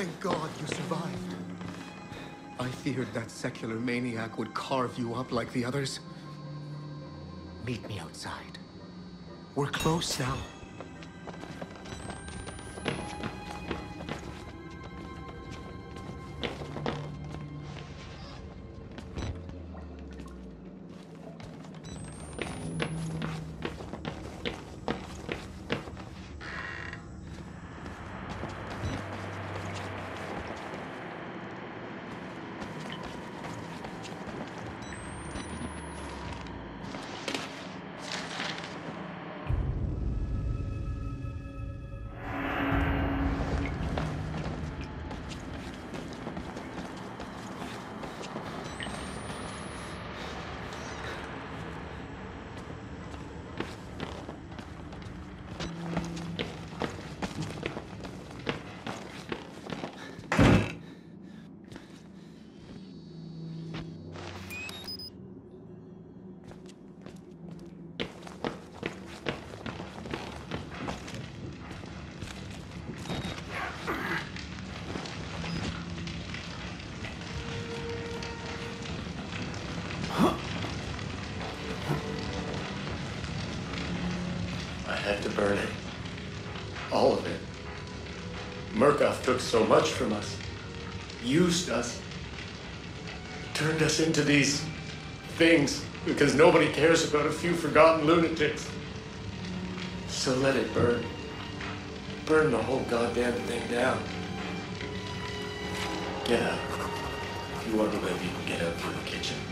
Thank God you survived. I feared that secular maniac would carve you up like the others. Meet me outside. We're close now. To burn it. All of it. Murkoff took so much from us. Used us. Turned us into these things because nobody cares about a few forgotten lunatics. So let it burn. Burn the whole goddamn thing down. Get out. If you want to live, you can get out through the kitchen.